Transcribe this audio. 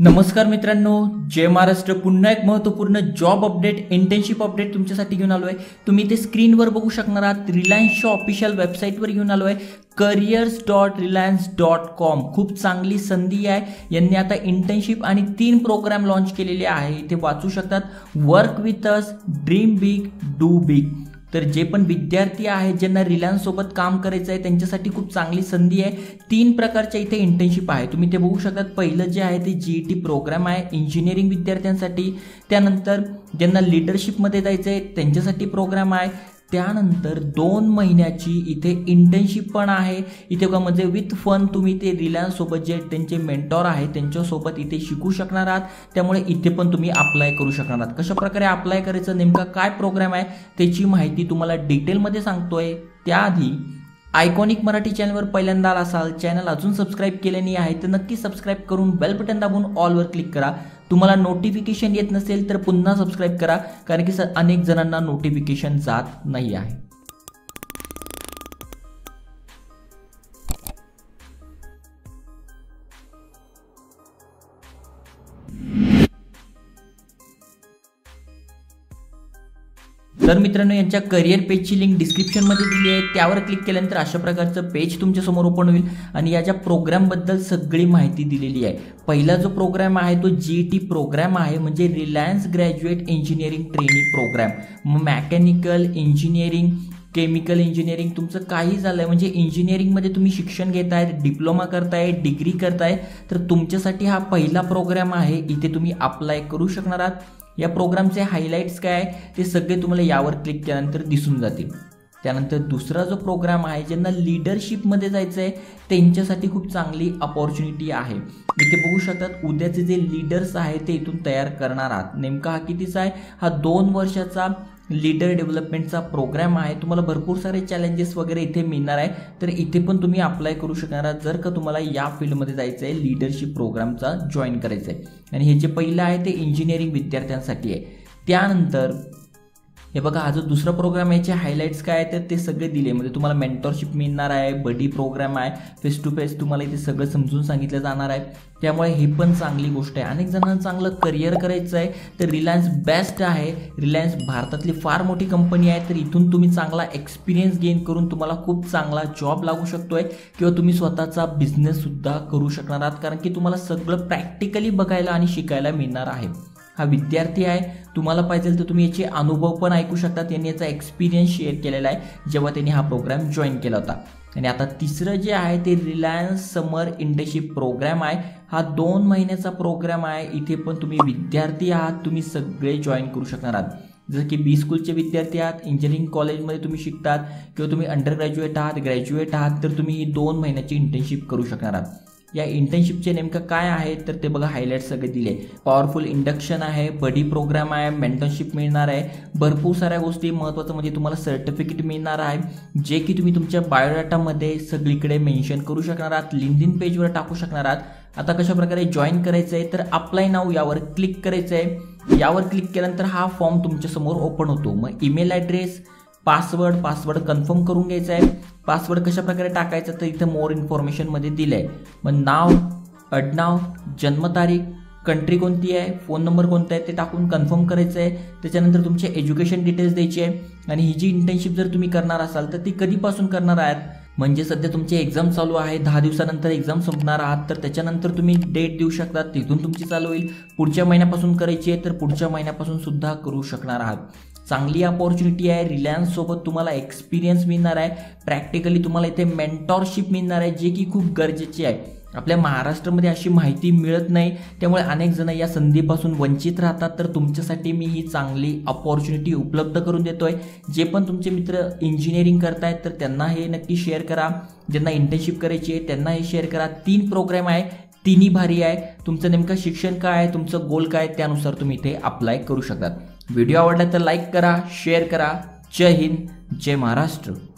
नमस्कार मित्रांनो, जय महाराष्ट्र. पुन्हा एक महत्त्वपूर्ण जॉब अपडेट, इंटर्नशिप अपडेट तुमच्यासाठी घेऊन आलो आहे. तुम्ही ते स्क्रीनवर बघू शकणार आहात. रिलायन्सच्या ऑफिशियल वेबसाईटवर घेऊन आलो आहे careers.reliance.com. खूप चांगली संधी आहे. यांनी आता इंटर्नशिप आणि 3 प्रोग्राम लॉन्च केलेले आहे. इथे वाचू शकतात, work with us, dream big, do big. तर जे पण विद्यार्थी आहेत ज्यांना रिलायन्स सोबत काम करायचं आहे त्यांच्यासाठी खूप चांगली संधी आहे. 3 प्रकारच्या इथे इंटर्नशिप आहे, तुम्ही ते बघू शकतात. पहिलं जे आहे ते GET प्रोग्राम आहे इंजिनिअरिंग विद्यार्थ्यांसाठी. त्यानंतर ज्यांना लीडरशिपमध्ये जायचं आहे त्यांच्यासाठी प्रोग्राम आहे. त्यानंतर 2 महिन्याची इथे इंटर्नशिप पण आहे. इथे बघा, म्हणजे विथ फन तुम्ही ते रिलायन्स सोबत जे त्यांचे मेंटॉर आहे त्यांच्यासोबत इथे शिकू शकणार आहात. त्यामुळे इथे पण तुम्ही अप्लाय करू शकणार आहात. कशा प्रकारे अप्लाय करायचं, नेमका काय प्रोग्राम आहे त्याची माहिती तुम्हाला डिटेलमध्ये सांगतोय. त्याआधी आयकॉनिक मराठी चॅनलवर पहिल्यांदा आला असाल, चॅनल अजून सबस्क्राईब केले नाही आहे तर नक्की सबस्क्राईब करून बेल बटन दाबून ऑलवर क्लिक करा. तुम्हाला नोटिफिकेशन येत नसेल तर पुन्हा सबस्क्राईब करा, कारण की अनेक जणांना नोटिफिकेशन जात नाही आहे. तर मित्रांनो, यांच्या करिअर पेजची लिंक डिस्क्रिप्शनमध्ये दिली आहे. त्यावर क्लिक केल्यानंतर अशा प्रकारचं पेज तुमच्यासमोर ओपन होईल आणि या ज्या प्रोग्रामबद्दल सगळी माहिती दिलेली आहे. पहिला जो प्रोग्राम आहे तो GET प्रोग्राम आहे, म्हणजे Reliance graduate engineering training programme. Mechanical engineering, chemical engineering, तुमचं काही झालं आहे म्हणजे इंजिनिअरिंगमध्ये तुम्ही शिक्षण घेताय, डिप्लोमा करताय, डिग्री करताय, तर तुमच्यासाठी हा पहिला प्रोग्राम आहे. इथे तुम्ही अप्लाय करू शकणार आहात. या प्रोग्रामचे हायलाइट्स काय आहे ते सगळे तुम्हाला यावर क्लिक केल्यानंतर दिसून जातील. त्यानंतर दुसरा जो प्रोग्राम आहे, ज्यांना लीडरशिपमध्ये जायचं आहे त्यांच्यासाठी खूप चांगली अपॉर्च्युनिटी आहे. इथे बघू शकतात, उद्याचे जे लीडर्स आहेत ते इथून तयार करणार आहात. नेमका हा कितीचा आहे, हा 2 वर्षाचा लीडर डेव्हलपमेंटचा प्रोग्राम आहे. तुम्हाला भरपूर सारे चॅलेंजेस वगैरे इथे मिळणार आहे, तर इथे पण तुम्ही अप्लाय करू शकणार आहात जर का तुम्हाला या फील्डमध्ये जायचं आहे, लीडरशिप प्रोग्रामचा जॉईन करायचं आहे. आणि हे जे पहिलं आहे ते इंजिनिअरिंग विद्यार्थ्यांसाठी आहे. त्यानंतर हे बघा, हा जो दुसरा प्रोग्राम आहे याचे हायलाइट्स काय आहे तर ते सगळे दिले. म्हणजे तुम्हाला मेंटॉरशिप मिळणार आहे, बडी प्रोग्राम आहे, फेस टू फेस तुम्हाला इथे सगळं समजून सांगितलं जाणार आहे. त्यामुळे हे पण चांगली गोष्ट आहे. अनेक जणांना चांगलं करिअर करायचं आहे तर रिलायन्स बेस्ट आहे. रिलायन्स भारतातली फार मोठी कंपनी आहे, तर इथून तुम्ही चांगला एक्सपिरियन्स गेन करून तुम्हाला खूप चांगला जॉब लागू शकतो आहे, किंवा तुम्ही स्वतःचा बिझनेससुद्धा करू शकणार आहात, कारण की तुम्हाला सगळं प्रॅक्टिकली बघायला आणि शिकायला मिळणार आहे. हा विद्यार्थी आहे, तुम्हाला पाहिजे तर तुम्ही याचे अनुभव पण ऐकू शकता. त्यांनी याचा एक्सपिरियन्स शेअर केलेला आहे जेव्हा त्यांनी हा प्रोग्राम जॉईन केला होता. आणि आता तिसरं जे आहे ते रिलायन्स समर इंटर्नशिप प्रोग्राम आहे. हा 2 महिन्याचा प्रोग्राम आहे. इथे पण तुम्ही विद्यार्थी आहात, तुम्ही सगळे जॉईन करू शकणार आहात. जसं की B स्कूलचे विद्यार्थी आहात, इंजिनिअरिंग कॉलेजमध्ये तुम्ही शिकतात, किंवा तुम्ही अंडर ग्रॅज्युएट आहात, ग्रॅज्युएट आहात, तर तुम्ही ही 2 महिन्याची इंटर्नशिप करू शकणार आहात. या इंटर्नशिपचे नेमकं काय आहे तर ते बघा, हायलाइट सगळे दिले. पॉवरफुल इंडक्शन आहे, बडी प्रोग्राम आहे, मेंटरशिप मिळणार आहे, भरपूर साऱ्या गोष्टी. महत्त्वाचं म्हणजे तुम्हाला सर्टिफिकेट मिळणार आहे जे की तुम्ही तुमच्या बायोडाटामध्ये सगळीकडे मेन्शन करू शकणार आहात, लिंक्डइन पेजवर टाकू शकणार आहात. आता कशाप्रकारे जॉईन करायचं आहे तर अप्लाय नाऊ यावर क्लिक करायचं आहे. यावर क्लिक केल्यानंतर हा फॉर्म तुमच्यासमोर ओपन होतो. मग ईमेल ॲड्रेस, पासवर्ड कन्फर्म करून घ्यायचा आहे. पासवर्ड कशा प्रकारे टाकायचा तर इथं मोर इन्फॉर्मेशनमध्ये दिलं आहे. मग नाव, आडनाव, जन्मतारीख, कंट्री कोणती आहे, फोन नंबर कोणता आहे ते टाकून कन्फर्म करायचं आहे. त्याच्यानंतर तुमचे एज्युकेशन डिटेल्स द्यायची आहे. आणि ही जी इंटर्नशिप जर तुम्ही करणार असाल तर ती कधीपासून करणार आहात, म्हणजे सध्या तुमची एक्झाम चालू आहे, 10 दिवसानंतर एक्झाम संपणार आहात, तर त्याच्यानंतर तुम्ही डेट देऊ शकता, तिथून तुमची चालू होईल. पुढच्या महिन्यापासून करायची आहे तर पुढच्या महिन्यापासून सुद्धा करू शकणार आहात. चांगली अपॉर्च्युनिटी आहे. रिलायन्ससोबत तुम्हाला एक्सपिरियन्स मिळणार आहे, प्रॅक्टिकली तुम्हाला इथे मेंटॉरशिप मिळणार आहे जे की खूप गरजेची आहे. आपल्या महाराष्ट्रामध्ये अशी माहिती मिळत नाही, त्यामुळे अनेक जण या संधीपासून वंचित राहतात. तर तुमच्यासाठी मी ही चांगली अपॉर्च्युनिटी उपलब्ध करून देतो आहे. जे पण तुमचे मित्र इंजिनिअरिंग करतायत तर त्यांना हे नक्की शेअर करा. ज्यांना इंटर्नशिप करायची आहे त्यांना हे शेअर करा. 3 प्रोग्राम आहे, तिन्ही भारी आहे. तुमचं नेमकं शिक्षण काय आहे, तुमचं गोल काय आहे, त्यानुसार तुम्ही इथे अप्लाय करू शकता. व्हिडिओ आवडला तर लाईक करा, शेअर करा. जय हिंद, जय महाराष्ट्र.